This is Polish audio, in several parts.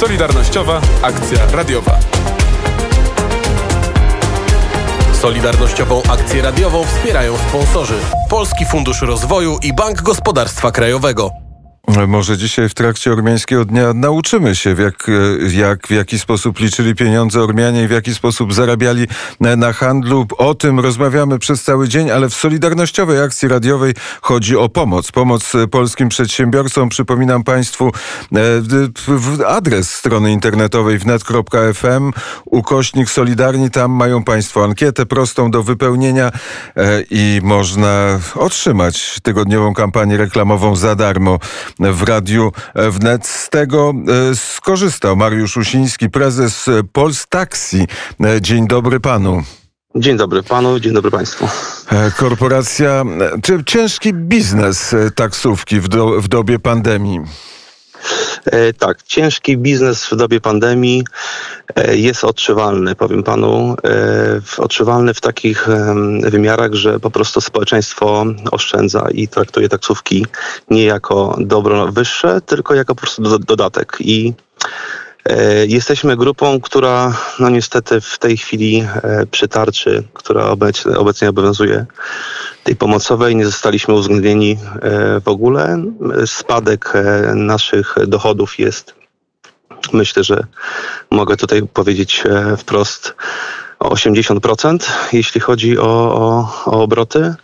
Solidarnościowa Akcja Radiowa. Solidarnościową Akcję Radiową wspierają sponsorzy Polski Fundusz Rozwoju i Bank Gospodarstwa Krajowego. Może dzisiaj w trakcie Ormiańskiego Dnia nauczymy się, w jaki sposób liczyli pieniądze Ormianie i w jaki sposób zarabiali na handlu. O tym rozmawiamy przez cały dzień, ale w Solidarnościowej Akcji Radiowej chodzi o pomoc. Pomoc polskim przedsiębiorcom. Przypominam Państwu adres strony internetowej wnet.fm /Solidarni. Tam mają Państwo ankietę prostą do wypełnienia i można otrzymać tygodniową kampanię reklamową za darmo w Radiu Wnet. Z tego skorzystał Mariusz Usiński, prezes PolsTaxi. Dzień dobry panu. Dzień dobry panu, dzień dobry państwu. Korporacja, czy ciężki biznes taksówki w dobie pandemii? Tak, ciężki biznes w dobie pandemii jest odczuwalny, powiem panu. Odczuwalny w takich wymiarach, że po prostu społeczeństwo oszczędza i traktuje taksówki nie jako dobro wyższe, tylko jako po prostu dodatek. I jesteśmy grupą, która no niestety w tej chwili przy tarczy, która obecnie obowiązuje, tej pomocowej, nie zostaliśmy uwzględnieni w ogóle. Spadek naszych dochodów jest, myślę, że mogę tutaj powiedzieć wprost, 80%, jeśli chodzi o obroty.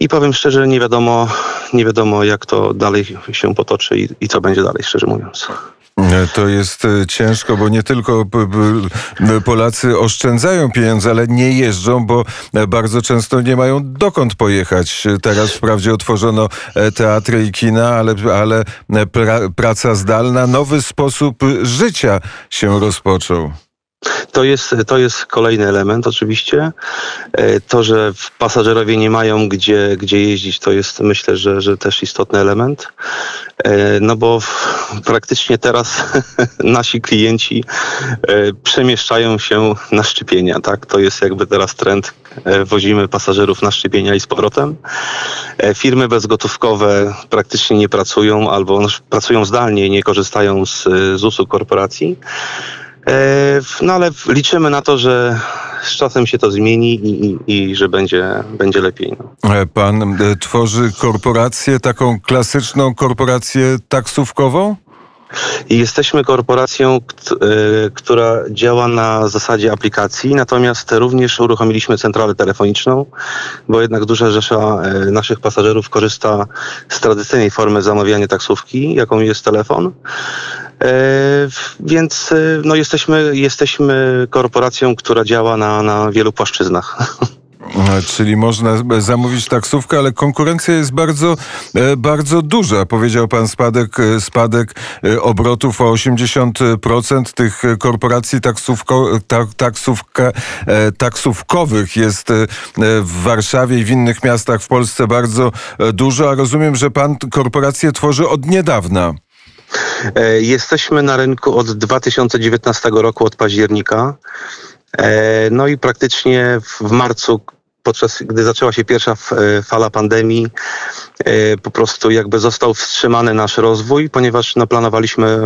I powiem szczerze, nie wiadomo jak to dalej się potoczy i co będzie dalej, szczerze mówiąc. To jest ciężko, bo nie tylko Polacy oszczędzają pieniądze, ale nie jeżdżą, bo bardzo często nie mają dokąd pojechać. Teraz wprawdzie otworzono teatry i kina, ale praca zdalna, nowy sposób życia się rozpoczął. To jest kolejny element oczywiście. To, że pasażerowie nie mają gdzie jeździć, to jest, myślę, że też istotny element. No bo praktycznie teraz nasi klienci przemieszczają się na szczepienia, tak? To jest jakby teraz trend. Wozimy pasażerów na szczepienia i z powrotem. Firmy bezgotówkowe praktycznie nie pracują albo pracują zdalnie, nie korzystają z usług korporacji. No ale liczymy na to, że z czasem się to zmieni i że będzie lepiej. Pan tworzy korporację, taką klasyczną korporację taksówkową? Jesteśmy korporacją, która działa na zasadzie aplikacji, natomiast również uruchomiliśmy centralę telefoniczną, bo jednak duża rzesza naszych pasażerów korzysta z tradycyjnej formy zamawiania taksówki, jaką jest telefon. Więc no, jesteśmy korporacją, która działa na wielu płaszczyznach. Czyli można zamówić taksówkę, ale konkurencja jest bardzo duża. Powiedział pan spadek obrotów o 80%. Tych korporacji taksówkowych jest w Warszawie i w innych miastach w Polsce bardzo dużo, a rozumiem, że pan korporację tworzy od niedawna. Jesteśmy na rynku od 2019 roku, od października. No i praktycznie w marcu, podczas gdy zaczęła się pierwsza fala pandemii, po prostu jakby został wstrzymany nasz rozwój, ponieważ no, planowaliśmy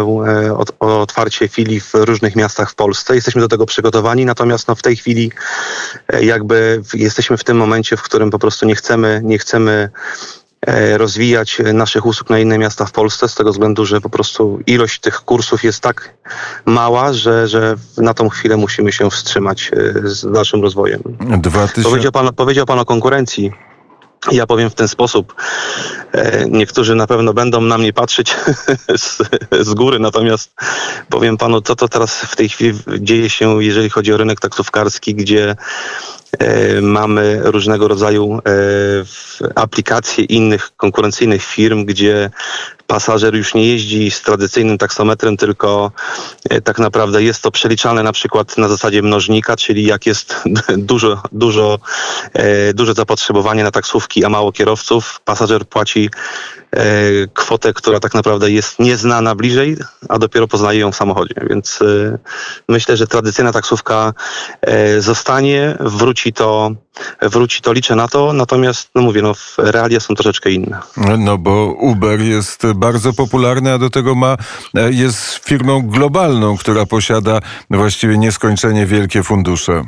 otwarcie filii w różnych miastach w Polsce. Jesteśmy do tego przygotowani, natomiast no, w tej chwili jakby jesteśmy w tym momencie, w którym po prostu nie chcemy rozwijać naszych usług na inne miasta w Polsce, z tego względu, że po prostu ilość tych kursów jest tak mała, że na tą chwilę musimy się wstrzymać z naszym rozwojem. Powiedział pan o konkurencji. Ja powiem w ten sposób. Niektórzy na pewno będą na mnie patrzeć z góry, natomiast powiem panu, co to teraz w tej chwili dzieje się, jeżeli chodzi o rynek taksówkarski, gdzie mamy różnego rodzaju aplikacje innych konkurencyjnych firm, gdzie pasażer już nie jeździ z tradycyjnym taksometrem, tylko tak naprawdę jest to przeliczane na przykład na zasadzie mnożnika, czyli jak jest duże zapotrzebowanie na taksówki, a mało kierowców, pasażer płaci kwotę, która tak naprawdę jest nieznana bliżej, a dopiero poznaje ją w samochodzie. Więc myślę, że tradycyjna taksówka zostanie, wróci to, liczę na to, natomiast realia są troszeczkę inne. No bo Uber jest bardzo popularny, a do tego jest firmą globalną, która posiada właściwie nieskończenie wielkie fundusze.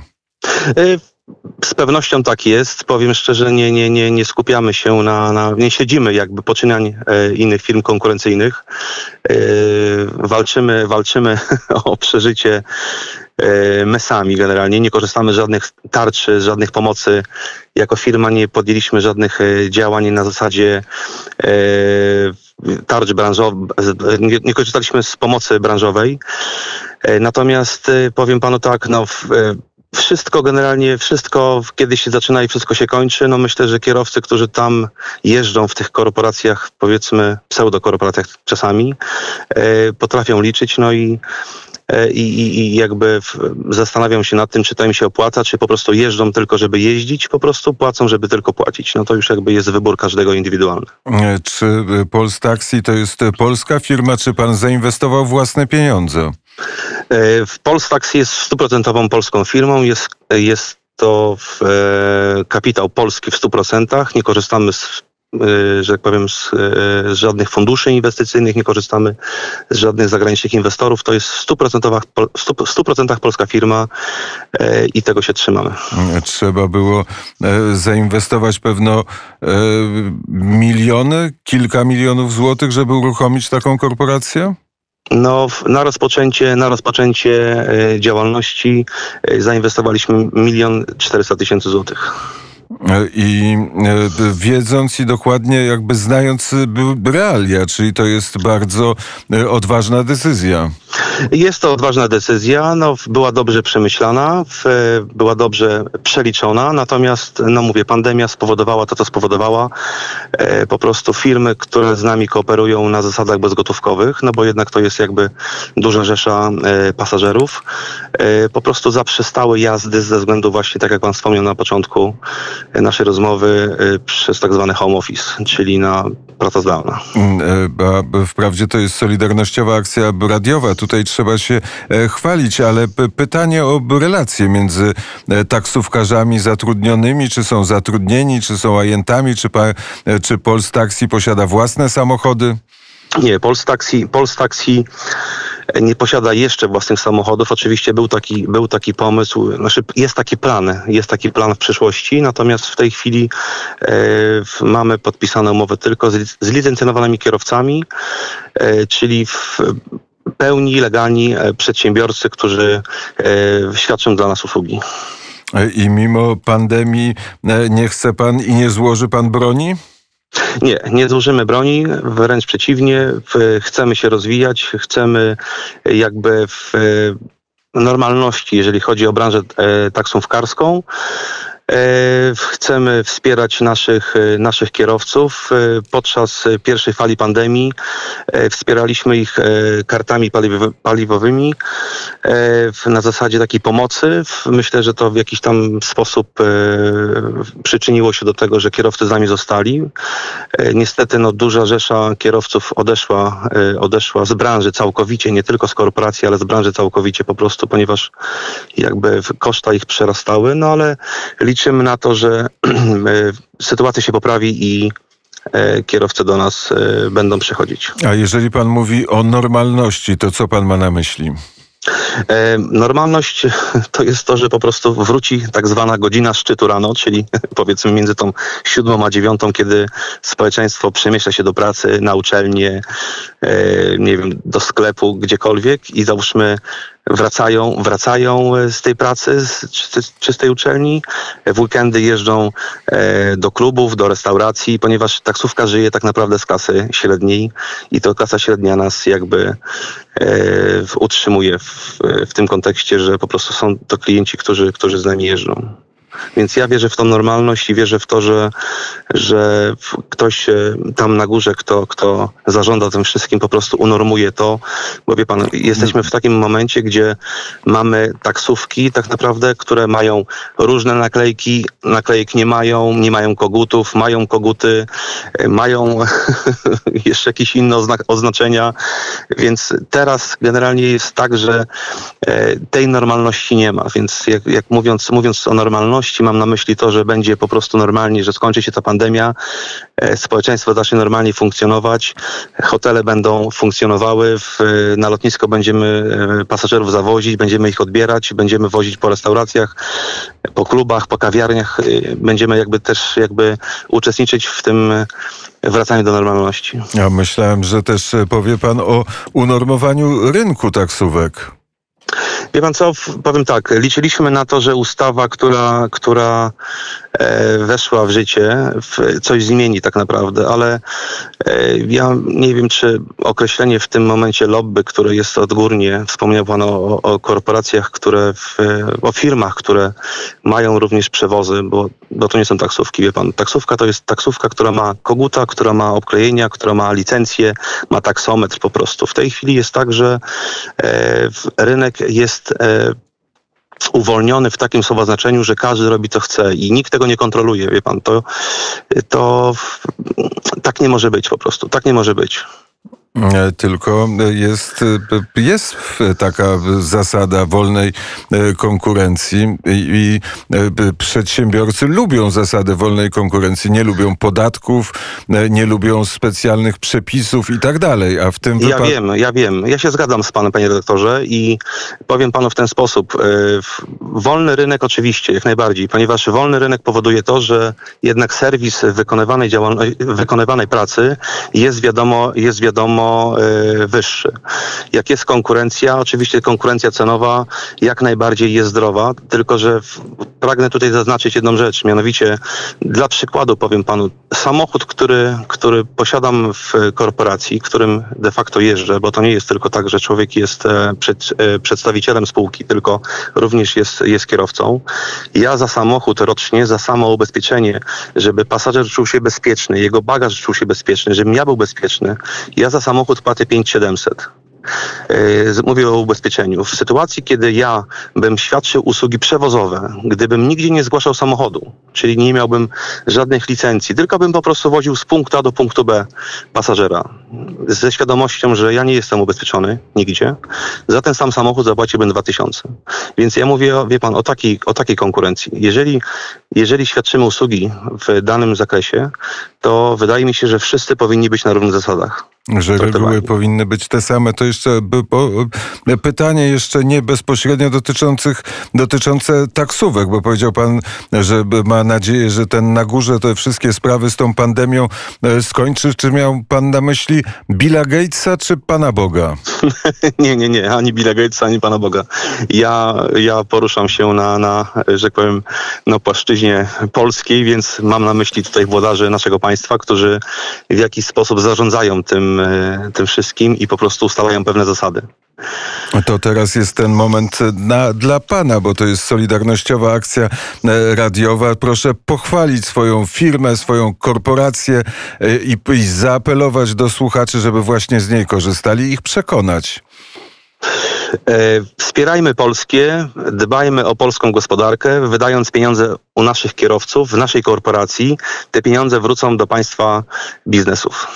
Z pewnością tak jest. Powiem szczerze, nie skupiamy się nie siedzimy jakby poczynań innych firm konkurencyjnych. Walczymy o przeżycie mesami generalnie. Nie korzystamy z żadnych tarczy, z żadnych pomocy. Jako firma nie podjęliśmy żadnych działań na zasadzie tarcz branżowych. Nie korzystaliśmy z pomocy branżowej. Natomiast powiem panu tak, Wszystko kiedyś się zaczyna i wszystko się kończy. Myślę, że kierowcy, którzy tam jeżdżą w tych korporacjach, powiedzmy pseudokorporacjach czasami, potrafią liczyć, jakby zastanawiam się nad tym, czy to im się opłaca, czy po prostu jeżdżą tylko, żeby jeździć, po prostu płacą, żeby tylko płacić. To już jakby jest wybór każdego indywidualny. Czy PolsTaxi to jest polska firma, czy pan zainwestował własne pieniądze? PolsTaxi jest 100% polską firmą, jest to kapitał polski w 100%, nie korzystamy z żadnych funduszy inwestycyjnych, nie korzystamy z żadnych zagranicznych inwestorów. To jest w 100% polska firma i tego się trzymamy. Trzeba było zainwestować pewno miliony, kilka milionów złotych, żeby uruchomić taką korporację? Na rozpoczęcie działalności zainwestowaliśmy 1 400 000 złotych. I wiedząc i dokładnie jakby znając realia, czyli to jest bardzo odważna decyzja. Jest to odważna decyzja, była dobrze przemyślana, była dobrze przeliczona, natomiast pandemia spowodowała to, co spowodowała. Po prostu firmy, które z nami kooperują na zasadach bezgotówkowych, bo jednak to jest jakby duża rzesza pasażerów, po prostu zaprzestały jazdy ze względu właśnie, tak jak pan wspomniał na początku naszej rozmowy, przez tak zwany home office, czyli na pracę zdalna. Wprawdzie to jest Solidarnościowa Akcja Radiowa, tutaj trzeba się chwalić, ale pytanie o relacje między taksówkarzami zatrudnionymi, czy są zatrudnieni, czy są ajentami, czy PolsTaxi posiada własne samochody? Nie, PolsTaxi nie posiada jeszcze własnych samochodów. Oczywiście był taki pomysł, jest taki plan w przyszłości, natomiast w tej chwili mamy podpisane umowy tylko z licencjonowanymi kierowcami, czyli pełni legalni przedsiębiorcy, którzy świadczą dla nas usługi. I mimo pandemii nie chce pan i nie złoży pan broni? Nie, nie złożymy broni, wręcz przeciwnie, chcemy się rozwijać, chcemy jakby w normalności, jeżeli chodzi o branżę taksówkarską. Chcemy wspierać naszych kierowców. Podczas pierwszej fali pandemii wspieraliśmy ich kartami paliwowymi na zasadzie takiej pomocy. Myślę, że to w jakiś tam sposób przyczyniło się do tego, że kierowcy z nami zostali. Niestety duża rzesza kierowców odeszła z branży całkowicie, nie tylko z korporacji, ale z branży całkowicie po prostu, ponieważ jakby koszta ich przerastały, ale liczymy na to, że sytuacja się poprawi i kierowcy do nas będą przychodzić. A jeżeli pan mówi o normalności, to co pan ma na myśli? Normalność to jest to, że po prostu wróci tak zwana godzina szczytu rano, czyli powiedzmy między tą 7:00 a 9:00, kiedy społeczeństwo przemieszcza się do pracy, na uczelnię, do sklepu, gdziekolwiek i załóżmy wracają z tej pracy, czy z tej uczelni. W weekendy jeżdżą do klubów, do restauracji, ponieważ taksówka żyje tak naprawdę z klasy średniej i to klasa średnia nas jakby utrzymuje w tym kontekście, że po prostu są to klienci, którzy z nami jeżdżą. Więc ja wierzę w tą normalność i wierzę w to, że ktoś tam na górze, kto zarządza tym wszystkim, po prostu unormuje to. Bo wie pan, jesteśmy w takim momencie, gdzie mamy taksówki tak naprawdę, które mają różne naklejki, naklejek nie mają kogutów, mają koguty, mają jeszcze jakieś inne oznaczenia, więc teraz generalnie jest tak, że tej normalności nie ma, więc jak mówiąc o normalności, mam na myśli to, że będzie po prostu normalnie, że skończy się ta pandemia, społeczeństwo zacznie normalnie funkcjonować, hotele będą funkcjonowały, na lotnisko będziemy pasażerów zawozić, będziemy ich odbierać, będziemy wozić po restauracjach, po klubach, po kawiarniach, będziemy też uczestniczyć w tym wracaniu do normalności. Ja myślałem, że też powie pan o unormowaniu rynku taksówek. Wie pan co, powiem tak, liczyliśmy na to, że ustawa, która weszła w życie, coś zmieni tak naprawdę, ale ja nie wiem, czy określenie w tym momencie lobby, które jest odgórnie, wspomniał pan o korporacjach, o firmach, które mają również przewozy, bo to nie są taksówki, wie pan. Taksówka to jest taksówka, która ma koguta, która ma obklejenia, która ma licencję, ma taksometr po prostu. W tej chwili jest tak, że rynek jest uwolniony w takim słowa znaczeniu, że każdy robi co chce i nikt tego nie kontroluje, wie pan. To tak nie może być po prostu, tak nie może być. Tylko jest taka zasada wolnej konkurencji i przedsiębiorcy lubią zasadę wolnej konkurencji, nie lubią podatków, nie lubią specjalnych przepisów i tak dalej, a w tym wypadku... Ja wiem. Ja się zgadzam z panem, panie redaktorze, i powiem panu w ten sposób. Wolny rynek oczywiście, jak najbardziej, ponieważ wolny rynek powoduje to, że jednak serwis wykonywanej pracy jest wiadomo wyższy. Jak jest konkurencja, oczywiście konkurencja cenowa jak najbardziej jest zdrowa, tylko że pragnę tutaj zaznaczyć jedną rzecz, mianowicie dla przykładu powiem panu, samochód, który posiadam w korporacji, którym de facto jeżdżę, bo to nie jest tylko tak, że człowiek jest przedstawicielem spółki, tylko również jest kierowcą. Ja za samochód rocznie, za samo ubezpieczenie, żeby pasażer czuł się bezpieczny, jego bagaż czuł się bezpieczny, żebym ja był bezpieczny, ja za samochód płacę 5700. Mówię o ubezpieczeniu. W sytuacji, kiedy ja bym świadczył usługi przewozowe, gdybym nigdzie nie zgłaszał samochodu, czyli nie miałbym żadnych licencji, tylko bym po prostu woził z punktu A do punktu B pasażera, ze świadomością, że ja nie jestem ubezpieczony nigdzie, za ten sam samochód zapłaciłbym 2000. Więc ja mówię, wie pan, o takiej konkurencji. Jeżeli świadczymy usługi w danym zakresie, to wydaje mi się, że wszyscy powinni być na równych zasadach. Że reguły powinny być te same. To jeszcze pytanie jeszcze nie bezpośrednio dotyczące taksówek, bo powiedział pan, że ma nadzieję, że ten na górze te wszystkie sprawy z tą pandemią skończy. Czy miał pan na myśli Billa Gatesa czy Pana Boga? Nie. Ani Billa Gatesa, ani Pana Boga. Ja poruszam się na że powiem, płaszczyźnie polskiej, więc mam na myśli tutaj włodarzy naszego państwa, którzy w jakiś sposób zarządzają tym wszystkim i po prostu ustalają pewne zasady. To teraz jest ten moment dla pana, bo to jest Solidarnościowa Akcja Radiowa. Proszę pochwalić swoją firmę, swoją korporację i zaapelować do słuchaczy, żeby właśnie z niej korzystali i ich przekonać. Wspierajmy polskie, dbajmy o polską gospodarkę, wydając pieniądze u naszych kierowców, w naszej korporacji. Te pieniądze wrócą do państwa biznesów.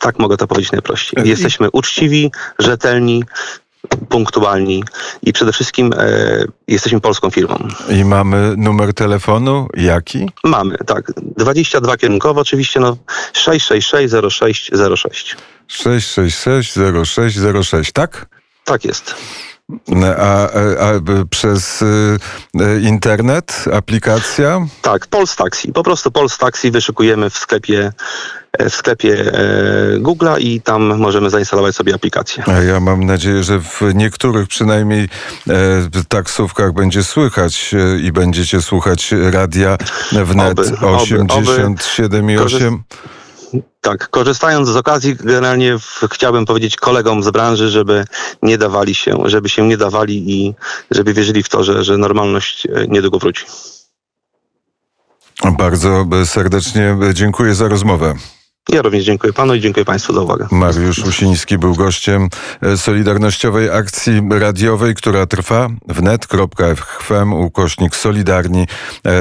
Tak mogę to powiedzieć najprościej. Jesteśmy uczciwi, rzetelni, punktualni i przede wszystkim jesteśmy polską firmą. I mamy numer telefonu? Jaki? Mamy, tak. 22 kierunkowo oczywiście, 666-0606. 666-0606, tak? Tak jest. A przez internet, aplikacja? Tak, PolsTaxi. Po prostu PolsTaxi wyszukujemy w sklepie Google'a i tam możemy zainstalować sobie aplikację. A ja mam nadzieję, że w niektórych przynajmniej taksówkach będzie słychać i będziecie słuchać radia wnet 87,8. Tak, korzystając z okazji, generalnie chciałbym powiedzieć kolegom z branży, żeby się nie dawali i żeby wierzyli w to, że normalność niedługo wróci. Bardzo serdecznie dziękuję za rozmowę. Ja również dziękuję panu i dziękuję państwu za uwagę. Mariusz Usiński był gościem Solidarnościowej Akcji Radiowej, która trwa. wnet.fm/Solidarni.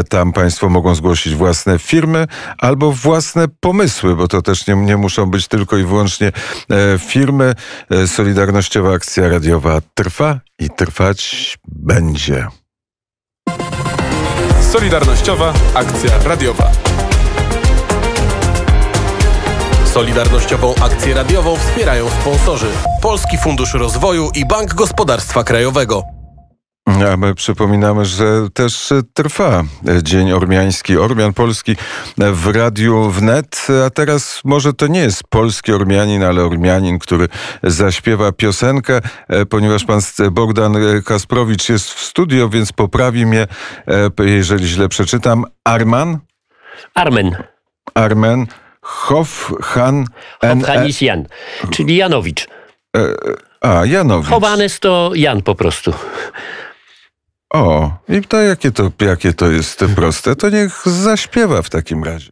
Tam państwo mogą zgłosić własne firmy albo własne pomysły, bo to też nie muszą być tylko i wyłącznie firmy. Solidarnościowa Akcja Radiowa trwa i trwać będzie. Solidarnościowa Akcja Radiowa. Solidarnościową akcję radiową wspierają sponsorzy Polski Fundusz Rozwoju i Bank Gospodarstwa Krajowego. A my przypominamy, że też trwa Dzień Ormiański, Ormian Polski w Radiu Wnet. A teraz może to nie jest polski Ormianin, ale Ormianin, który zaśpiewa piosenkę, ponieważ pan Bogdan Kasprowicz jest w studio, więc poprawi mnie, jeżeli źle przeczytam. Armen Hovhannes Jan, czyli Janowicz. Janowicz. Hovhannes to Jan po prostu. I to jakie to jest proste, to niech zaśpiewa w takim razie.